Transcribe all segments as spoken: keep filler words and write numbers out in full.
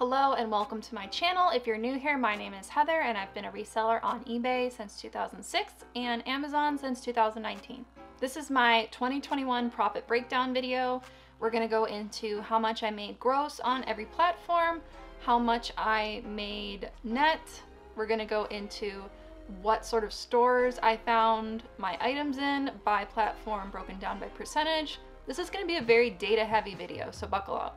Hello and welcome to my channel. If you're new here, my name is Heather and I've been a reseller on eBay since two thousand six and Amazon since two thousand nineteen. This is my twenty twenty-one profit breakdown video. We're gonna go into how much I made gross on every platform, how much I made net. We're gonna go into what sort of stores I found my items in by platform broken down by percentage. This is gonna be a very data heavy video, so buckle up.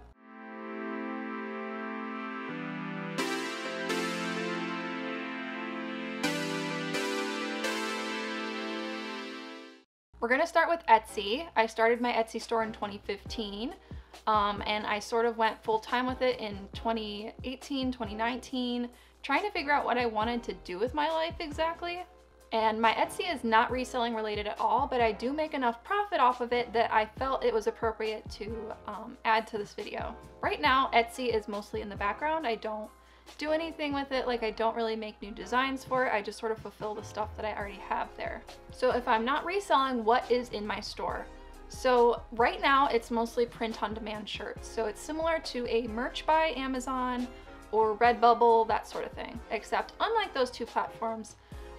We're gonna start with Etsy. I started my Etsy store in twenty fifteen, um, and I sort of went full time with it in twenty eighteen, twenty nineteen, trying to figure out what I wanted to do with my life exactly. And my Etsy is not reselling related at all, but I do make enough profit off of it that I felt it was appropriate to um, add to this video. Right now, Etsy is mostly in the background. I don't do anything with it. Like, I don't really make new designs for it. I just sort of fulfill the stuff that I already have there. So if I'm not reselling, what is in my store? So right now it's mostly print on demand shirts. So it's similar to a merch by Amazon or Redbubble, that sort of thing. Except unlike those two platforms,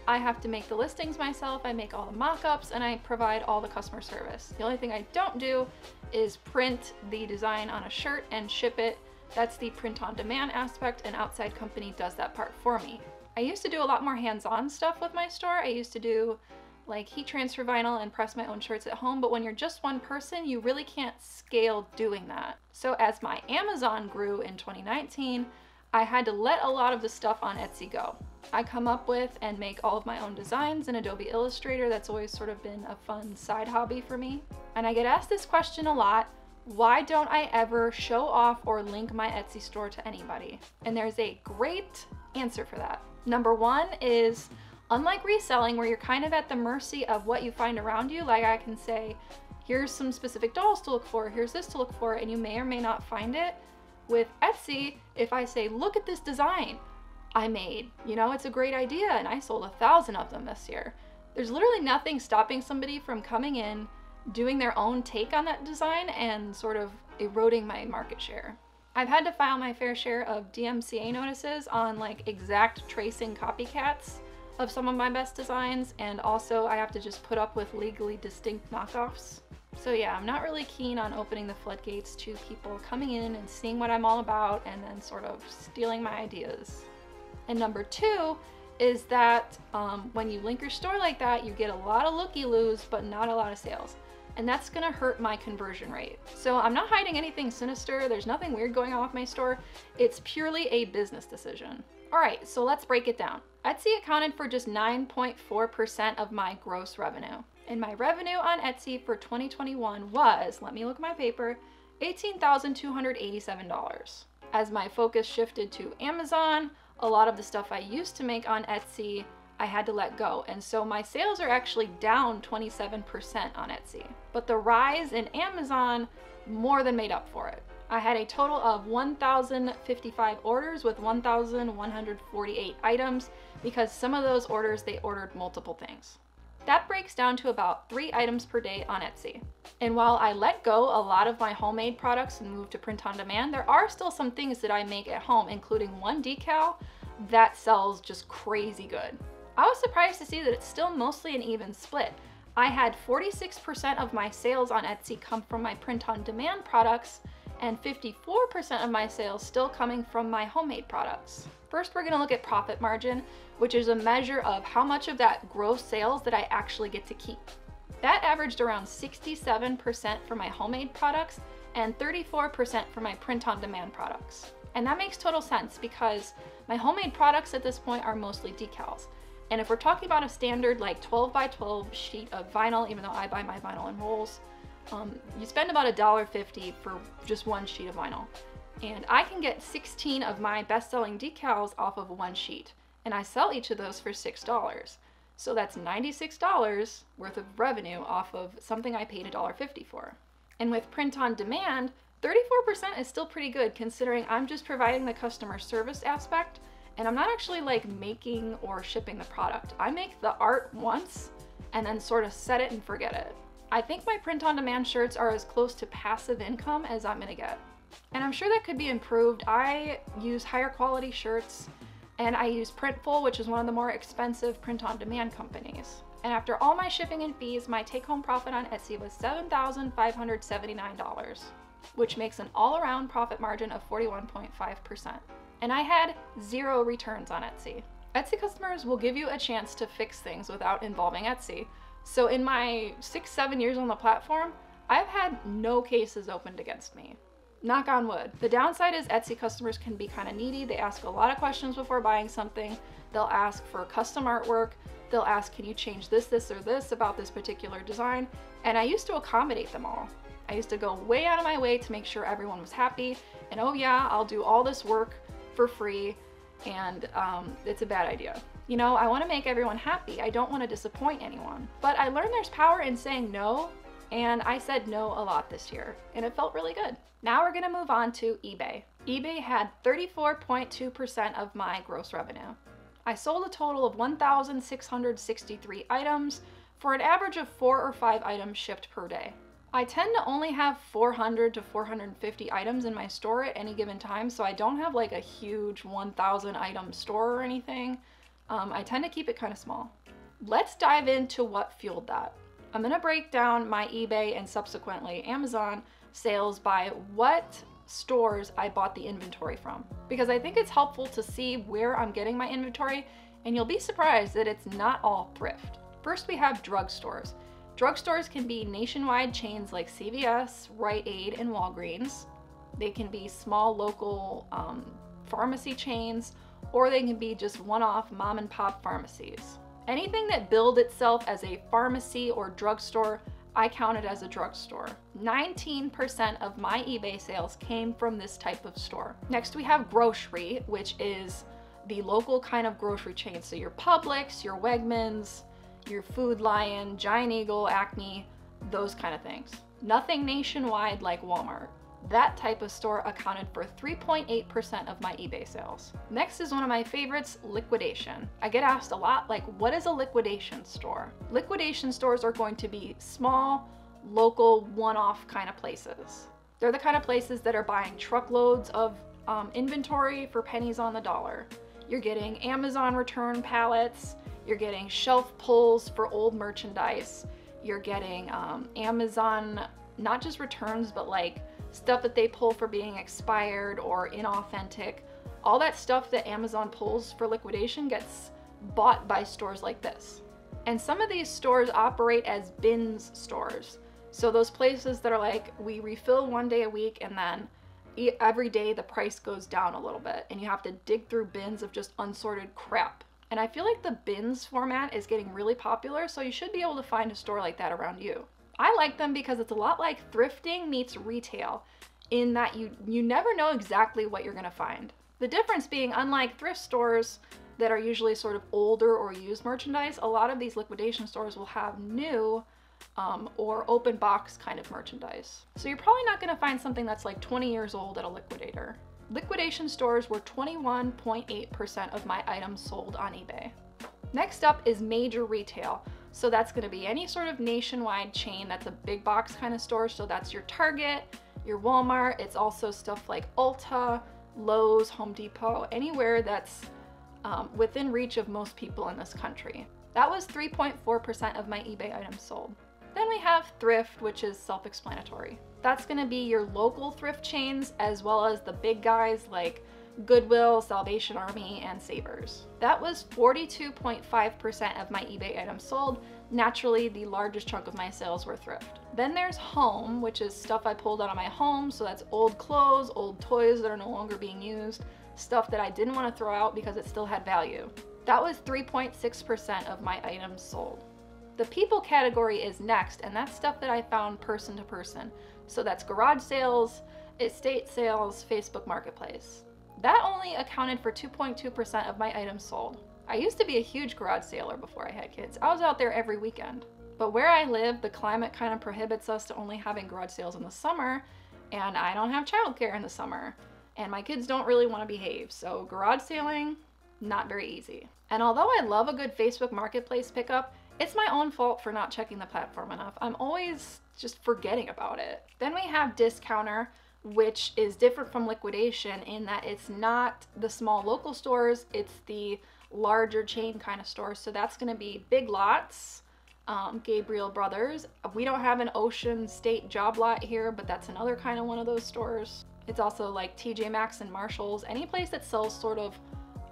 I have to make the listings myself. I make all the mock-ups and I provide all the customer service. The only thing I don't do is print the design on a shirt and ship it. That's the print-on-demand aspect. An outside company does that part for me. I used to do a lot more hands-on stuff with my store. I used to do like heat transfer vinyl and press my own shirts at home, but when you're just one person, you really can't scale doing that. So as my Amazon grew in twenty nineteen, I had to let a lot of the stuff on Etsy go. I come up with and make all of my own designs in Adobe Illustrator. That's always sort of been a fun side hobby for me. And I get asked this question a lot. Why don't I ever show off or link my Etsy store to anybody? And there's a great answer for that. Number one is, unlike reselling where you're kind of at the mercy of what you find around you, like I can say, here's some specific dolls to look for, here's this to look for, and you may or may not find it. With Etsy, if I say, look at this design I made, you know, it's a great idea and I sold a thousand of them this year. There's literally nothing stopping somebody from coming in, doing their own take on that design and sort of eroding my market share. I've had to file my fair share of D M C A notices on like exact tracing copycats of some of my best designs, and also I have to just put up with legally distinct knockoffs. So yeah, I'm not really keen on opening the floodgates to people coming in and seeing what I'm all about and then sort of stealing my ideas. And number two is that um, when you link your store like that, you get a lot of looky-loos but not a lot of sales. And that's gonna hurt my conversion rate. So I'm not hiding anything sinister. There's nothing weird going on with my store. It's purely a business decision. All right, so let's break it down. Etsy accounted for just nine point four percent of my gross revenue. And my revenue on Etsy for twenty twenty-one was, let me look at my paper, eighteen thousand two hundred eighty-seven dollars. As my focus shifted to Amazon, a lot of the stuff I used to make on Etsy, I had to let go. And so my sales are actually down twenty-seven percent on Etsy, but the rise in Amazon more than made up for it. I had a total of one thousand fifty-five orders with one thousand one hundred forty-eight items, because some of those orders, they ordered multiple things. That breaks down to about three items per day on Etsy. And while I let go a lot of my homemade products and moved to print on demand, there are still some things that I make at home, including one decal that sells just crazy good. I was surprised to see that it's still mostly an even split. I had forty-six percent of my sales on Etsy come from my print-on-demand products and fifty-four percent of my sales still coming from my homemade products. First, we're gonna look at profit margin, which is a measure of how much of that gross sales that I actually get to keep. That averaged around sixty-seven percent for my homemade products and thirty-four percent for my print-on-demand products. And that makes total sense because my homemade products at this point are mostly decals. And if we're talking about a standard like twelve by twelve sheet of vinyl, even though I buy my vinyl in rolls, um, you spend about a dollar fifty for just one sheet of vinyl. And I can get sixteen of my best-selling decals off of one sheet. And I sell each of those for six dollars. So that's ninety-six dollars worth of revenue off of something I paid a dollar fifty for. And with print on demand, thirty-four percent is still pretty good considering I'm just providing the customer service aspect, and I'm not actually like making or shipping the product. I make the art once and then sort of set it and forget it. I think my print on demand shirts are as close to passive income as I'm gonna get. And I'm sure that could be improved. I use higher quality shirts and I use Printful, which is one of the more expensive print-on-demand companies. And after all my shipping and fees, my take-home profit on Etsy was seven thousand five hundred seventy-nine dollars, which makes an all-around profit margin of forty-one point five percent. And I had zero returns on Etsy. Etsy customers will give you a chance to fix things without involving Etsy. So in my six, seven years on the platform, I've had no cases opened against me. Knock on wood. The downside is Etsy customers can be kind of needy. They ask a lot of questions before buying something. They'll ask for custom artwork. They'll ask, can you change this, this, or this about this particular design? And I used to accommodate them all. I used to go way out of my way to make sure everyone was happy. And oh yeah, I'll do all this work for free. And um, it's a bad idea. You know, I want to make everyone happy. I don't want to disappoint anyone. But I learned there's power in saying no. And I said no a lot this year, and it felt really good. Now we're gonna move on to eBay. eBay had thirty-four point two percent of my gross revenue. I sold a total of one thousand six hundred sixty-three items for an average of four or five items shipped per day. I tend to only have four hundred to four hundred fifty items in my store at any given time, so I don't have like a huge one thousand item store or anything. Um, I tend to keep it kind of small. Let's dive into what fueled that. I'm gonna break down my eBay and subsequently Amazon sales by what stores I bought the inventory from, because I think it's helpful to see where I'm getting my inventory, and you'll be surprised that it's not all thrift. First, we have drugstores. Drugstores can be nationwide chains like C V S, Rite Aid, and Walgreens. They can be small local um, pharmacy chains, or they can be just one-off mom and pop pharmacies. Anything that billed itself as a pharmacy or drugstore, I counted as a drugstore. nineteen percent of my eBay sales came from this type of store. Next, we have grocery, which is the local kind of grocery chain. So your Publix, your Wegmans, your Food Lion, Giant Eagle, Acme, those kind of things. Nothing nationwide like Walmart. That type of store accounted for three point eight percent of my eBay sales. Next is one of my favorites, liquidation. I get asked a lot, like, what is a liquidation store? Liquidation stores are going to be small, local, one-off kind of places. They're the kind of places that are buying truckloads of um, inventory for pennies on the dollar. You're getting Amazon return pallets, you're getting shelf pulls for old merchandise, you're getting um, Amazon, not just returns, but like, stuff that they pull for being expired or inauthentic. All that stuff that Amazon pulls for liquidation gets bought by stores like this. And some of these stores operate as bins stores. So those places that are like, we refill one day a week and then every day the price goes down a little bit and you have to dig through bins of just unsorted crap. And I feel like the bins format is getting really popular, so you should be able to find a store like that around you. I like them because it's a lot like thrifting meets retail in that you, you never know exactly what you're gonna find. The difference being, unlike thrift stores that are usually sort of older or used merchandise, a lot of these liquidation stores will have new um, or open box kind of merchandise. So you're probably not gonna find something that's like twenty years old at a liquidator. Liquidation stores were twenty-one point eight percent of my items sold on eBay. Next up is major retail. So that's gonna be any sort of nationwide chain that's a big box kind of store. So that's your Target, your Walmart. It's also stuff like Ulta, Lowe's, Home Depot, anywhere that's um, within reach of most people in this country. That was three point four percent of my eBay items sold. Then we have thrift, which is self-explanatory. That's gonna be your local thrift chains as well as the big guys like Goodwill, Salvation Army, and Savers. That was forty-two point five percent of my eBay items sold. Naturally, the largest chunk of my sales were thrift. Then there's home, which is stuff I pulled out of my home. So that's old clothes, old toys that are no longer being used, stuff that I didn't want to throw out because it still had value. That was three point six percent of my items sold. The people category is next, and that's stuff that I found person to person. So that's garage sales, estate sales, Facebook Marketplace. That only accounted for two point two percent of my items sold. I used to be a huge garage saler before I had kids. I was out there every weekend. But where I live, the climate kind of prohibits us to only having garage sales in the summer, and I don't have childcare in the summer, and my kids don't really want to behave, so garage saling, not very easy. And although I love a good Facebook Marketplace pickup, it's my own fault for not checking the platform enough. I'm always just forgetting about it. Then we have discounter, which is different from liquidation in that it's not the small local stores, it's the larger chain kind of stores. So that's going to be Big Lots, um, Gabriel Brothers. We don't have an Ocean State job lot here, but that's another kind of one of those stores. It's also like T J Maxx and Marshalls, any place that sells sort of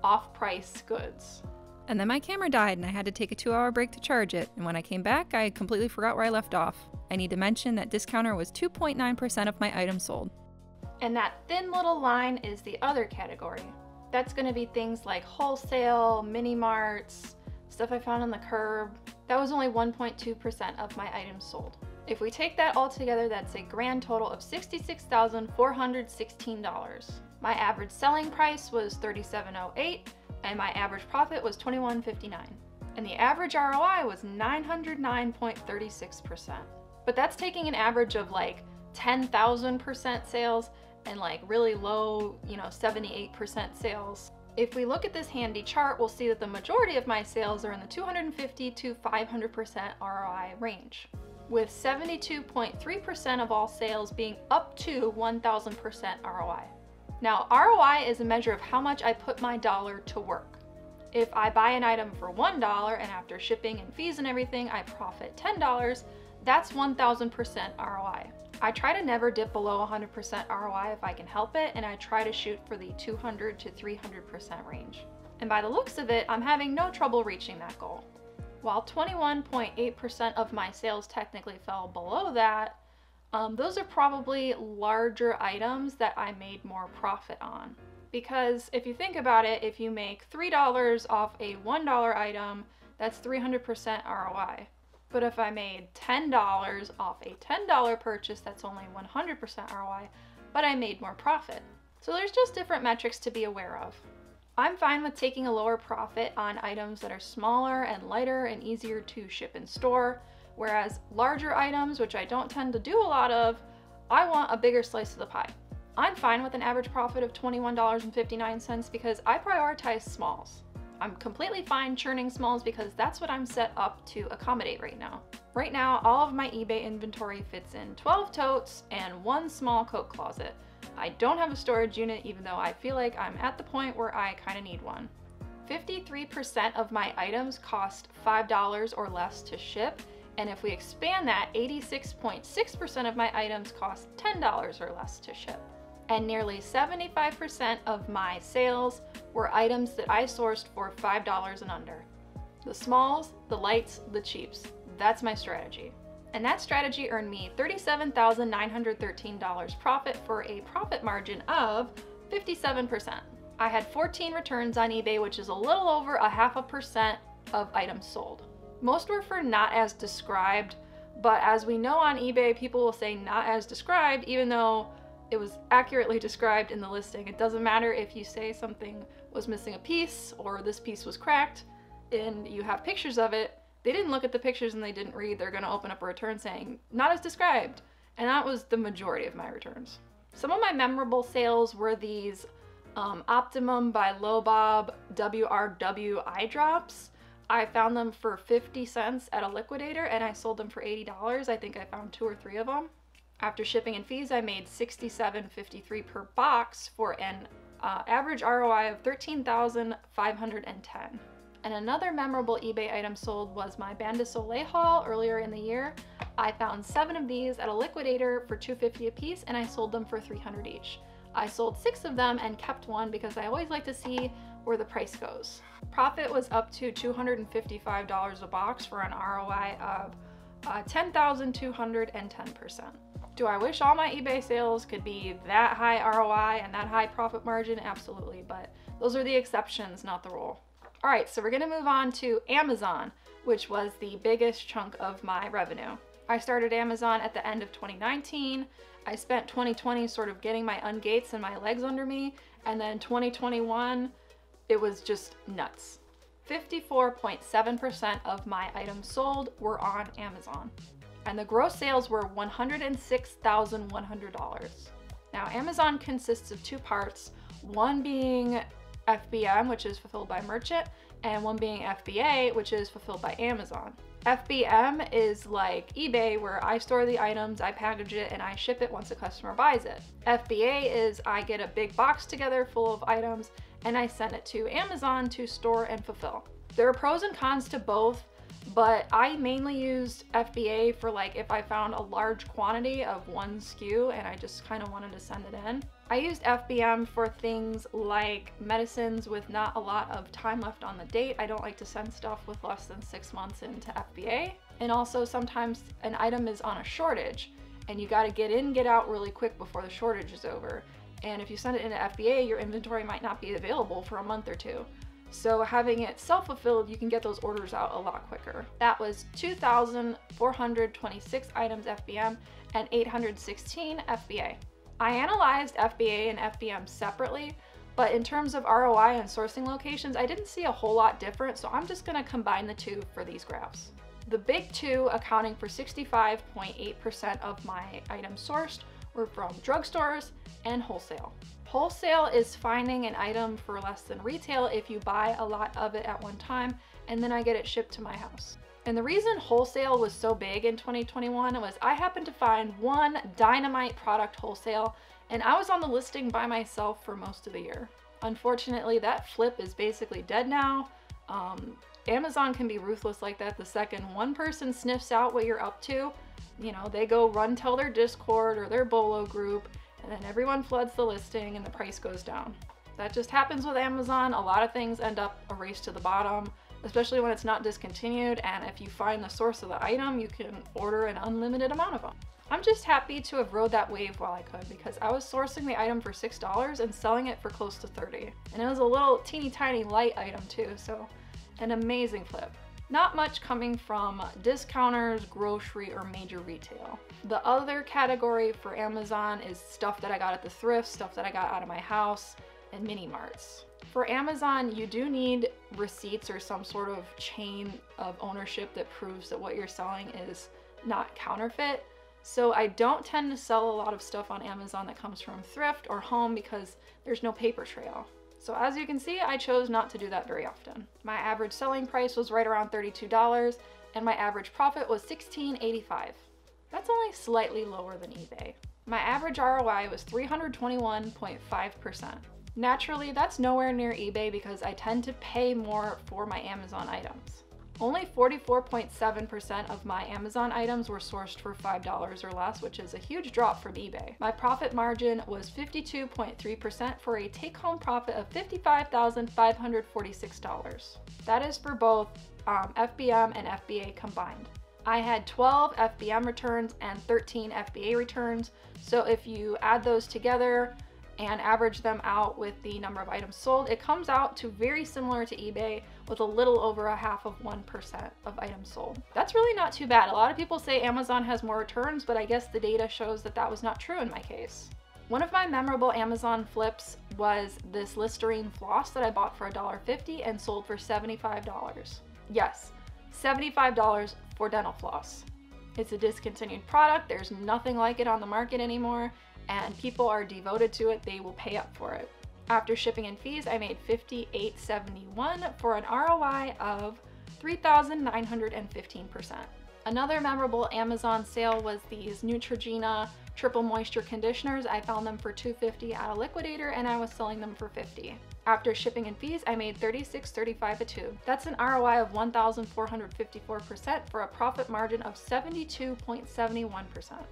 off-price goods. And then my camera died and I had to take a two hour break to charge it. And when I came back, I completely forgot where I left off. I need to mention that Discounter was two point nine percent of my items sold. And that thin little line is the other category. That's gonna be things like wholesale, mini marts, stuff I found on the curb. That was only one point two percent of my items sold. If we take that all together, that's a grand total of sixty-six thousand four hundred sixteen dollars. My average selling price was thirty-seven oh eight, and my average profit was twenty-one fifty-nine. And the average R O I was nine hundred nine point three six percent. But that's taking an average of like ten thousand percent sales and like really low, you know, seventy-eight percent sales. If we look at this handy chart, we'll see that the majority of my sales are in the two hundred fifty to five hundred percent R O I range, with seventy-two point three percent of all sales being up to one thousand percent R O I. Now, R O I is a measure of how much I put my dollar to work. If I buy an item for one dollar and after shipping and fees and everything, I profit ten dollars, that's one thousand percent R O I. I try to never dip below one hundred percent R O I if I can help it, and I try to shoot for the two hundred to three hundred percent range. And by the looks of it, I'm having no trouble reaching that goal. While twenty-one point eight percent of my sales technically fell below that, um, those are probably larger items that I made more profit on. Because if you think about it, if you make three dollars off a one dollar item, that's three hundred percent R O I. But if I made ten dollars off a ten dollar purchase, that's only one hundred percent R O I, but I made more profit. So there's just different metrics to be aware of. I'm fine with taking a lower profit on items that are smaller and lighter and easier to ship and store, whereas larger items, which I don't tend to do a lot of, I want a bigger slice of the pie. I'm fine with an average profit of twenty-one fifty-nine because I prioritize smalls. I'm completely fine churning smalls because that's what I'm set up to accommodate right now. Right now, all of my eBay inventory fits in twelve totes and one small coat closet. I don't have a storage unit, even though I feel like I'm at the point where I kind of need one. fifty-three percent of my items cost five dollars or less to ship, and if we expand that, eighty-six point six percent of my items cost ten dollars or less to ship. And nearly seventy-five percent of my sales were items that I sourced for five dollars and under. The smalls, the lights, the cheaps. That's my strategy. And that strategy earned me thirty-seven thousand nine hundred thirteen dollars profit for a profit margin of fifty-seven percent. I had fourteen returns on eBay, which is a little over a half a percent of items sold. Most were for not as described, but as we know on eBay, people will say not as described, even though it was accurately described in the listing. It doesn't matter if you say something was missing a piece or this piece was cracked and you have pictures of it. They didn't look at the pictures and they didn't read. They're gonna open up a return saying, not as described. And that was the majority of my returns. Some of my memorable sales were these um, Optimum by Lobob W R W eye drops. I found them for fifty cents at a liquidator and I sold them for eighty dollars. I think I found two or three of them. After shipping and fees, I made sixty-seven fifty-three per box for an uh, average R O I of thirteen thousand five hundred ten. And another memorable eBay item sold was my Bande de Soleil haul earlier in the year. I found seven of these at a liquidator for two fifty a piece, and I sold them for three hundred each. I sold six of them and kept one because I always like to see where the price goes. Profit was up to two hundred fifty-five dollars a box for an R O I of uh, ten thousand two hundred ten percent. Do I wish all my eBay sales could be that high R O I and that high profit margin? Absolutely, but those are the exceptions, not the rule. All right, so we're gonna move on to Amazon, which was the biggest chunk of my revenue. I started Amazon at the end of twenty nineteen. I spent twenty twenty sort of getting my ungates and my legs under me, and then twenty twenty-one, it was just nuts. fifty-four point seven percent of my items sold were on Amazon. And the gross sales were one hundred six thousand one hundred dollars. Now, Amazon consists of two parts, one being F B M, which is fulfilled by merchant, and one being F B A, which is fulfilled by Amazon. F B M is like eBay, where I store the items, I package it, and I ship it once a customer buys it. F B A is I get a big box together full of items and I send it to Amazon to store and fulfill. There are pros and cons to both, but I mainly used F B A for like if I found a large quantity of one S K U and I just kind of wanted to send it in. I used F B M for things like medicines with not a lot of time left on the date. I don't like to send stuff with less than six months into F B A. And also sometimes an item is on a shortage and you got to get in, get out really quick before the shortage is over. And if you send it into F B A, your inventory might not be available for a month or two. So having it self-fulfilled, you can get those orders out a lot quicker. That was two thousand four hundred twenty-six items F B M and eight hundred sixteen F B A. I analyzed F B A and F B M separately, but in terms of R O I and sourcing locations, I didn't see a whole lot different, so I'm just gonna combine the two for these graphs. The big two, accounting for sixty-five point eight percent of my items sourced, were from drugstores and wholesale. Wholesale is finding an item for less than retail if you buy a lot of it at one time, and then I get it shipped to my house. And the reason wholesale was so big in twenty twenty-one was I happened to find one dynamite product wholesale, and I was on the listing by myself for most of the year. Unfortunately, that flip is basically dead now. Um, Amazon can be ruthless like that. The second one person sniffs out what you're up to, you know, they go run tell their Discord or their Bolo group, and then everyone floods the listing and the price goes down. That just happens with Amazon. A lot of things end up a race to the bottom, especially when it's not discontinued, and if you find the source of the item, you can order an unlimited amount of them. I'm just happy to have rode that wave while I could, because I was sourcing the item for six dollars and selling it for close to thirty dollars. And it was a little teeny tiny light item too, so an amazing flip. Not much coming from discounters, grocery, or major retail. The other category for Amazon is stuff that I got at the thrift, stuff that I got out of my house, and mini marts. For Amazon, you do need receipts or some sort of chain of ownership that proves that what you're selling is not counterfeit. So I don't tend to sell a lot of stuff on Amazon that comes from thrift or home because there's no paper trail. So as you can see, I chose not to do that very often. My average selling price was right around thirty-two dollars and my average profit was sixteen eighty-five. That's only slightly lower than eBay. My average R O I was three hundred twenty-one point five percent. Naturally, that's nowhere near eBay because I tend to pay more for my Amazon items. Only forty-four point seven percent of my Amazon items were sourced for five dollars or less, which is a huge drop from eBay. My profit margin was fifty-two point three percent for a take-home profit of fifty-five thousand five hundred forty-six dollars. That is for both um, F B M and F B A combined. I had twelve F B M returns and thirteen F B A returns, so if you add those together and average them out with the number of items sold, it comes out to very similar to eBay with a little over a half of one percent of items sold. That's really not too bad. A lot of people say Amazon has more returns, but I guess the data shows that that was not true in my case. One of my memorable Amazon flips was this Listerine floss that I bought for a dollar fifty and sold for seventy-five dollars. Yes, seventy-five dollars for dental floss. It's a discontinued product. There's nothing like it on the market anymore, and people are devoted to it. They will pay up for it. After shipping and fees, I made fifty-eight seventy-one for an R O I of three thousand nine hundred fifteen percent. Another memorable Amazon sale was these Neutrogena triple moisture conditioners. I found them for two fifty at a liquidator and I was selling them for fifty. After shipping and fees, I made thirty-six thirty-five a tube. That's an R O I of one thousand four hundred fifty-four percent for a profit margin of seventy-two point seven one percent.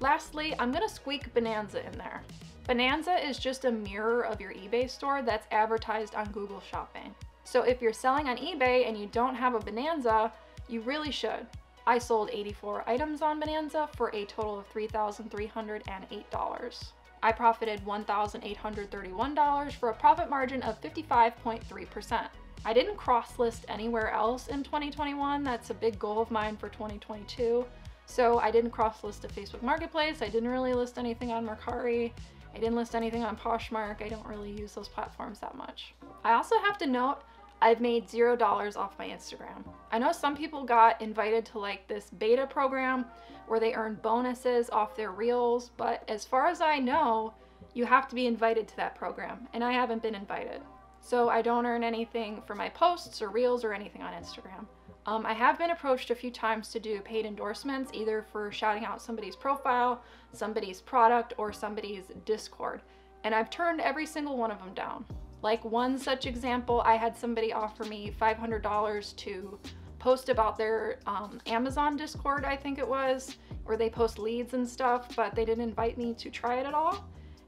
Lastly, I'm gonna squeak Bonanza in there. Bonanza is just a mirror of your eBay store that's advertised on Google Shopping. So if you're selling on eBay and you don't have a Bonanza, you really should. I sold eighty-four items on Bonanza for a total of three thousand three hundred eight dollars. I profited one thousand eight hundred thirty-one dollars for a profit margin of fifty-five point three percent. I didn't cross-list anywhere else in twenty twenty-one. That's a big goal of mine for twenty twenty-two. So I didn't cross-list a Facebook Marketplace, I didn't really list anything on Mercari, I didn't list anything on Poshmark, I don't really use those platforms that much. I also have to note, I've made zero dollars off my Instagram. I know some people got invited to like this beta program where they earn bonuses off their reels, but as far as I know, you have to be invited to that program, and I haven't been invited. So I don't earn anything for my posts or reels or anything on Instagram. Um, I have been approached a few times to do paid endorsements, either for shouting out somebody's profile, somebody's product, or somebody's Discord. And I've turned every single one of them down. Like one such example, I had somebody offer me five hundred dollars to post about their um, Amazon Discord, I think it was, where they post leads and stuff, but they didn't invite me to try it at all.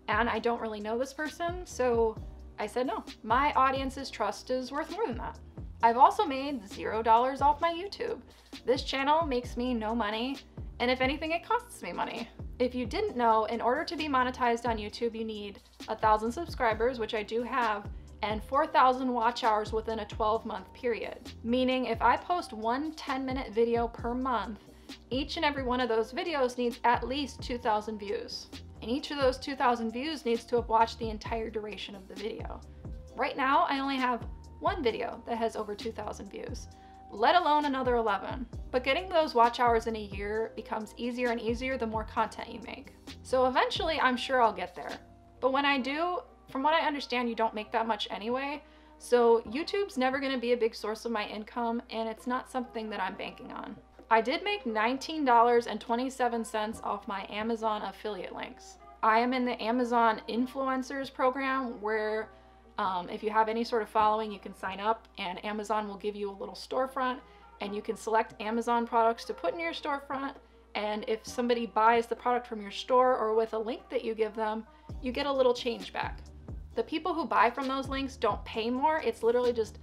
And I don't really know this person, so I said no. My audience's trust is worth more than that. I've also made zero dollars off my YouTube. This channel makes me no money, and if anything, it costs me money. If you didn't know, in order to be monetized on YouTube, you need one thousand subscribers, which I do have, and four thousand watch hours within a twelve month period. Meaning if I post one ten minute video per month, each and every one of those videos needs at least two thousand views. And each of those two thousand views needs to have watched the entire duration of the video. Right now, I only have one video that has over two thousand views, let alone another eleven. But getting those watch hours in a year becomes easier and easier the more content you make. So eventually, I'm sure I'll get there. But when I do, from what I understand, you don't make that much anyway. So YouTube's never gonna be a big source of my income, and it's not something that I'm banking on. I did make nineteen dollars and twenty-seven cents off my Amazon affiliate links. I am in the Amazon influencers program where um, if you have any sort of following, you can sign up and Amazon will give you a little storefront and you can select Amazon products to put in your storefront. And if somebody buys the product from your store or with a link that you give them, you get a little change back. The people who buy from those links don't pay more. It's literally just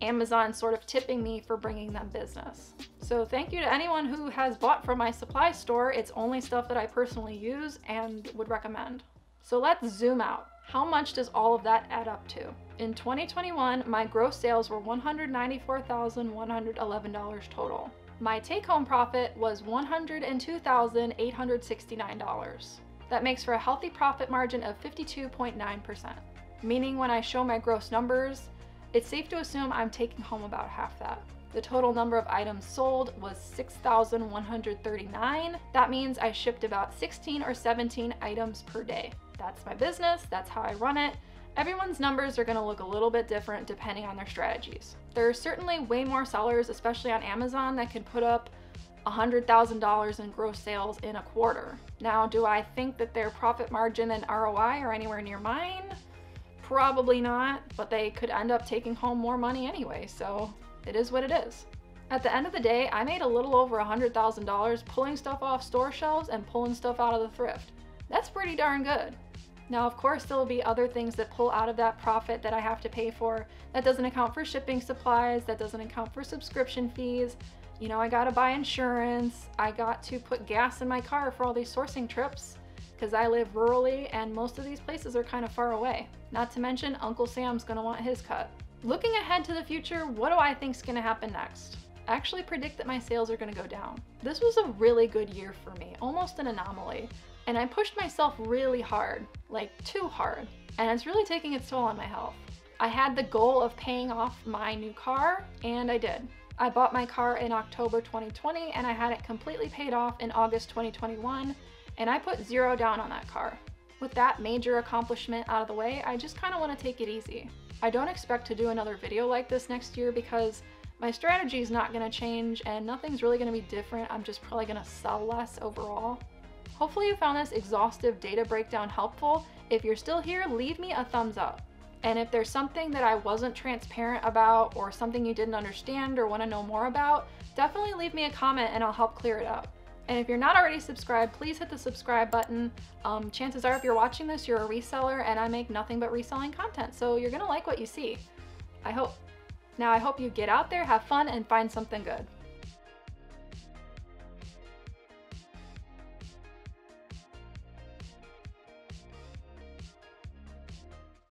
Amazon sort of tipping me for bringing them business. So thank you to anyone who has bought from my supply store. It's only stuff that I personally use and would recommend. So let's zoom out. How much does all of that add up to? In twenty twenty-one, my gross sales were one hundred ninety-four thousand one hundred eleven dollars total. My take-home profit was one hundred two thousand eight hundred sixty-nine dollars. That makes for a healthy profit margin of fifty-two point nine percent. Meaning when I show my gross numbers, it's safe to assume I'm taking home about half that. The total number of items sold was six thousand one hundred thirty-nine. That means I shipped about sixteen or seventeen items per day. That's my business, that's how I run it. Everyone's numbers are gonna look a little bit different depending on their strategies. There are certainly way more sellers, especially on Amazon, that can put up one hundred thousand dollars in gross sales in a quarter. Now, do I think that their profit margin and R O I are anywhere near mine? Probably not, but they could end up taking home more money anyway, so it is what it is. At the end of the day, I made a little over one hundred thousand dollars pulling stuff off store shelves and pulling stuff out of the thrift. That's pretty darn good. Now, of course, there'll be other things that pull out of that profit that I have to pay for. That doesn't account for shipping supplies, that doesn't account for subscription fees. You know, I gotta buy insurance, I got to put gas in my car for all these sourcing trips, because I live rurally and most of these places are kind of far away. Not to mention, Uncle Sam's gonna want his cut. Looking ahead to the future, what do I think's gonna happen next? I actually predict that my sales are gonna go down. This was a really good year for me, almost an anomaly. And I pushed myself really hard, like too hard. And it's really taking its toll on my health. I had the goal of paying off my new car, and I did. I bought my car in October twenty twenty and I had it completely paid off in August twenty twenty-one. And I put zero down on that car. With that major accomplishment out of the way, I just kind of want to take it easy. I don't expect to do another video like this next year because my strategy is not going to change and nothing's really going to be different. I'm just probably going to sell less overall. Hopefully you found this exhaustive data breakdown helpful. If you're still here, leave me a thumbs up. And if there's something that I wasn't transparent about or something you didn't understand or want to know more about, definitely leave me a comment and I'll help clear it up. And if you're not already subscribed, please hit the subscribe button. Um, chances are if you're watching this, you're a reseller and I make nothing but reselling content. So you're gonna like what you see, I hope. Now I hope you get out there, have fun, and find something good.